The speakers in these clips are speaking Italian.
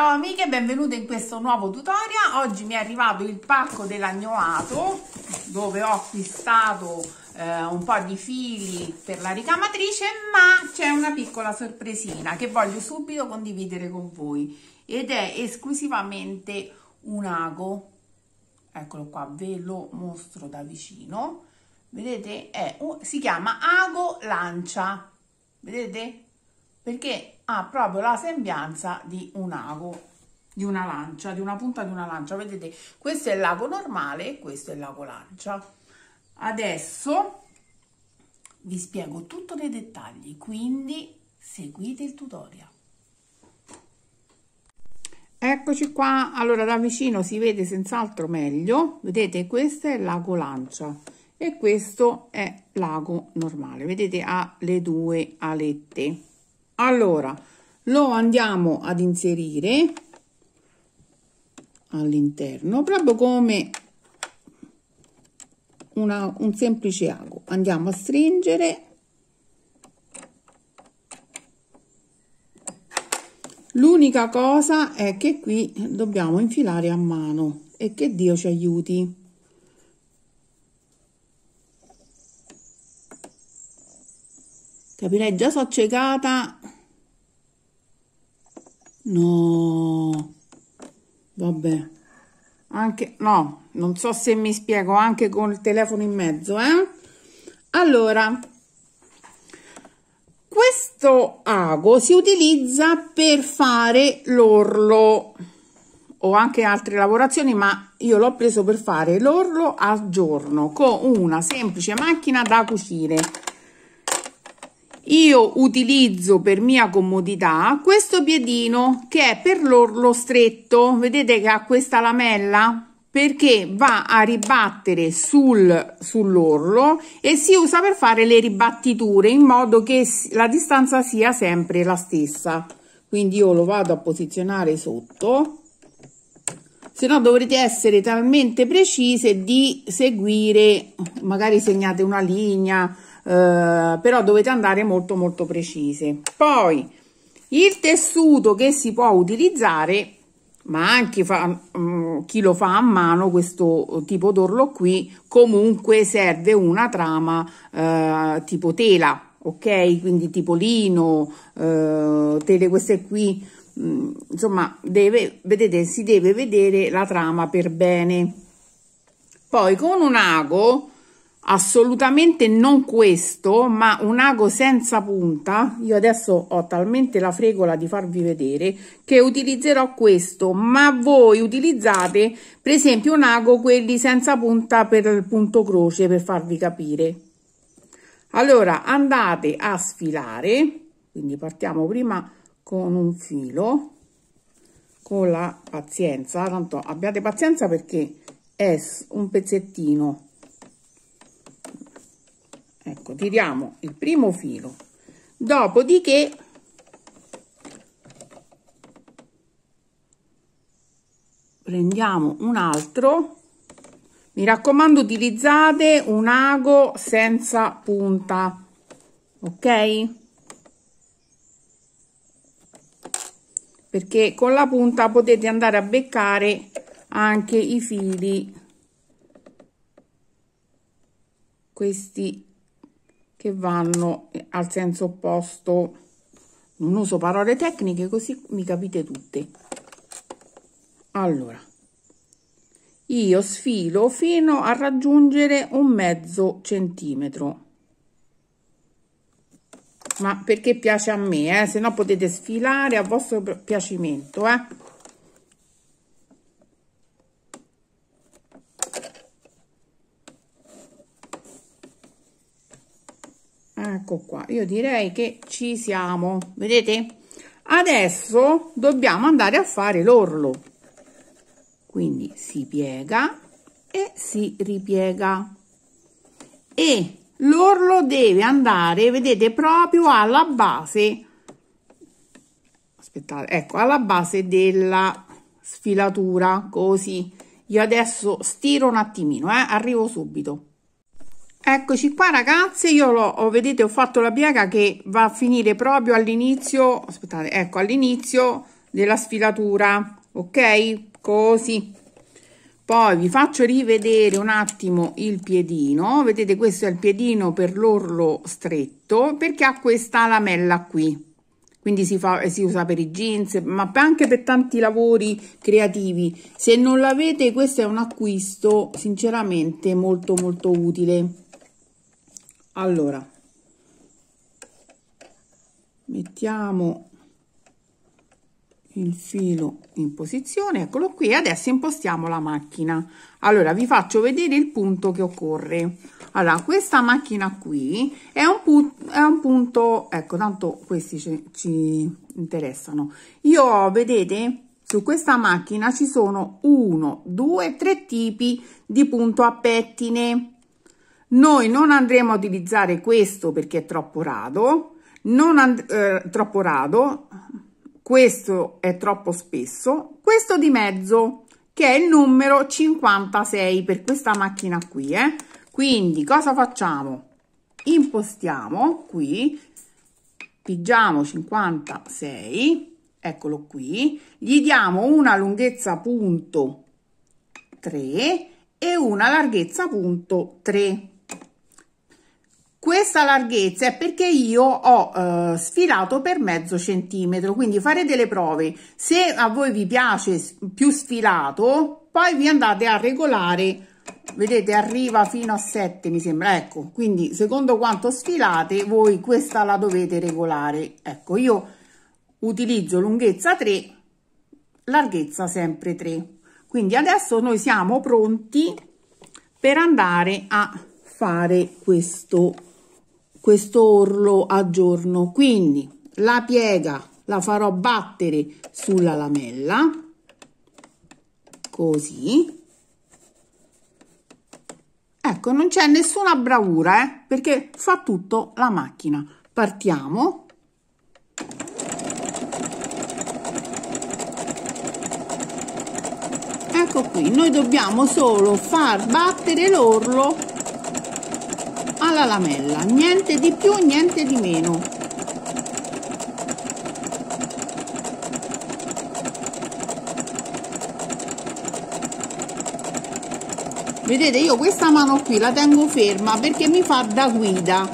Ciao amiche, benvenute in questo nuovo tutorial. Oggi mi è arrivato il pacco della Gnoato, dove ho acquistato un po' di fili per la ricamatrice, ma c'è una piccola sorpresina che voglio subito condividere con voi ed è esclusivamente un ago. Eccolo qua, ve lo mostro da vicino. Vedete, si chiama ago lancia, vedete? Perché ha proprio la sembianza di un ago, di una lancia, di una punta di una lancia. Vedete, questo è l'ago normale e questo è l'ago lancia. Adesso vi spiego tutto nei dettagli, quindi seguite il tutorial. Eccoci qua, allora da vicino si vede senz'altro meglio, vedete, questo è l'ago lancia e questo è l'ago normale, vedete, ha le due alette. Allora, lo andiamo ad inserire all'interno, proprio come un semplice ago. Andiamo a stringere. L'unica cosa è che qui dobbiamo infilare a mano e che Dio ci aiuti. Capirei, già sono ciecata. No, vabbè, anche no, non so se mi spiego, anche con il telefono in mezzo, Allora, questo ago si utilizza per fare l'orlo o anche altre lavorazioni, ma io l'ho preso per fare l'orlo al giorno con una semplice macchina da cucire. Io utilizzo per mia comodità questo piedino che è per l'orlo stretto, vedete che ha questa lamella, perché va a ribattere sull'orlo e si usa per fare le ribattiture in modo che la distanza sia sempre la stessa. Quindi io lo vado a posizionare sotto, se no dovrete essere talmente precise di seguire, magari segnate una linea, però dovete andare molto precise. Poi il tessuto che si può utilizzare, ma anche chi lo fa a mano questo tipo d'orlo qui, comunque serve una trama tipo tela, ok? Quindi tipo lino, tele queste qui, insomma vedete, si deve vedere la trama per bene. Poi con un ago, assolutamente non questo, ma un ago senza punta, io adesso ho talmente la fregola di farvi vedere che utilizzerò questo, ma voi utilizzate per esempio un ago, quelli senza punta, per il punto croce, per farvi capire. Allora andate a sfilare, quindi partiamo prima con un filo, con la pazienza, tanto abbiate pazienza perché è un pezzettino. Ecco, tiriamo il primo filo, dopodiché prendiamo un altro. Mi raccomando, utilizzate un ago senza punta, ok? Perché con la punta potete andare a beccare anche i fili, questi che vanno al senso opposto. Non uso parole tecniche, così mi capite tutte. Allora, io sfilo fino a raggiungere un mezzo centimetro, ma perché piace a me, se no potete sfilare a vostro piacimento, Ecco qua, io direi che ci siamo, vedete? Adesso dobbiamo andare a fare l'orlo, quindi si piega e si ripiega e l'orlo deve andare, vedete, proprio alla base, aspettate, ecco, alla base della sfilatura, così. Io adesso stiro un attimino, arrivo subito. Eccoci qua ragazze, io vedete, ho fatto la piega che va a finire proprio all'inizio, aspettate, ecco, all'inizio della sfilatura, ok? Così. Poi vi faccio rivedere un attimo il piedino. Vedete, questo è il piedino per l'orlo stretto, perché ha questa lamella qui. Quindi si usa per i jeans, ma anche per tanti lavori creativi. Se non l'avete, questo è un acquisto sinceramente molto molto utile. Allora, mettiamo il filo in posizione, eccolo qui. Adesso impostiamo la macchina. Allora, vi faccio vedere il punto che occorre. Allora, questa macchina qui è un punto, ecco, tanto questi ci interessano. Io ho, vedete, su questa macchina ci sono 1, 2, 3 tipi di punto a pettine. Noi non andremo a utilizzare questo perché è troppo rado, questo è troppo spesso, questo di mezzo, che è il numero 56 per questa macchina qui, Quindi cosa facciamo? Impostiamo qui, pigiamo 56, eccolo qui, gli diamo una lunghezza punto 3 e una larghezza punto 3. Questa larghezza è perché io ho sfilato per mezzo centimetro, quindi fare delle prove. Se a voi vi piace più sfilato, poi vi andate a regolare. Vedete, arriva fino a 7, mi sembra, ecco, quindi secondo quanto sfilate voi questa la dovete regolare. Ecco, io utilizzo lunghezza 3, larghezza sempre 3. Quindi adesso noi siamo pronti per andare a fare questo orlo a giorno. Quindi la piega la farò battere sulla lamella, così. Ecco, non c'è nessuna bravura, perché fa tutto la macchina. Partiamo. Ecco qui, noi dobbiamo solo far battere l'orlo alla lamella, niente di più, niente di meno. Vedete, io questa mano qui la tengo ferma perché mi fa da guida.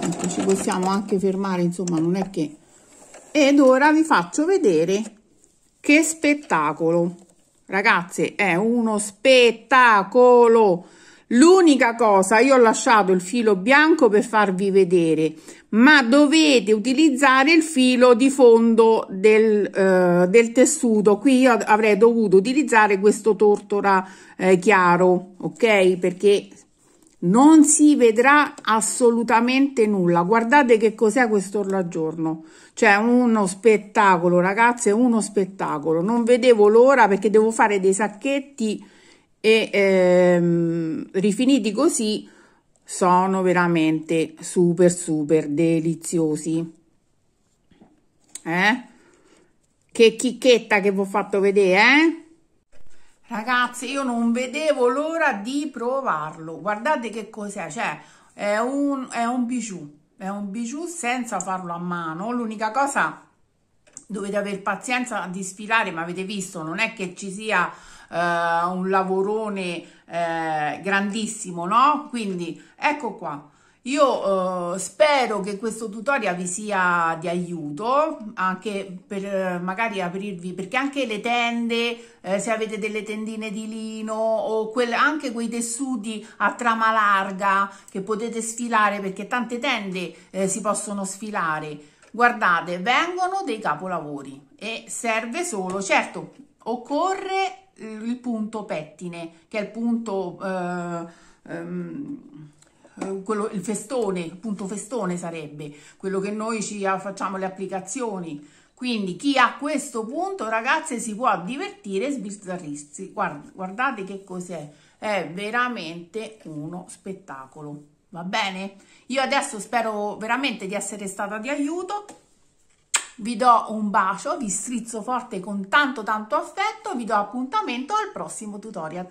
Ecco, ci possiamo anche fermare, insomma, non è che... Ed ora vi faccio vedere che spettacolo. Ragazze, è uno spettacolo! L'unica cosa, io ho lasciato il filo bianco per farvi vedere, ma dovete utilizzare il filo di fondo del tessuto. Qui io avrei dovuto utilizzare questo tortora chiaro, ok? Perché non si vedrà assolutamente nulla. Guardate che cos'è questo orlo a giorno. Cioè, uno spettacolo, ragazze, uno spettacolo. Non vedevo l'ora, perché devo fare dei sacchetti e rifiniti così sono veramente super super deliziosi, che chicchetta che vi ho fatto vedere, Ragazzi, io non vedevo l'ora di provarlo. Guardate che cos'è, cioè è un bijou, senza farlo a mano. L'unica cosa, dovete avere pazienza di sfilare, ma avete visto, non è che ci sia un lavorone grandissimo, no? Quindi ecco qua, io spero che questo tutorial vi sia di aiuto, anche per magari aprirvi, perché anche le tende, se avete delle tendine di lino o anche quei tessuti a trama larga che potete sfilare, perché tante tende si possono sfilare. Guardate, vengono dei capolavori e serve solo, certo, occorre il punto pettine, che è il punto il festone, il punto festone sarebbe quello che noi ci facciamo le applicazioni. Quindi chi ha questo punto, ragazze, si può divertire e sbizzarrirsi. Guardate che cos'è, è veramente uno spettacolo. Va bene, io adesso spero veramente di essere stata di aiuto. vi do un bacio, vi strizzo forte con tanto tanto affetto, vi do appuntamento al prossimo tutorial.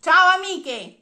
Ciao amiche!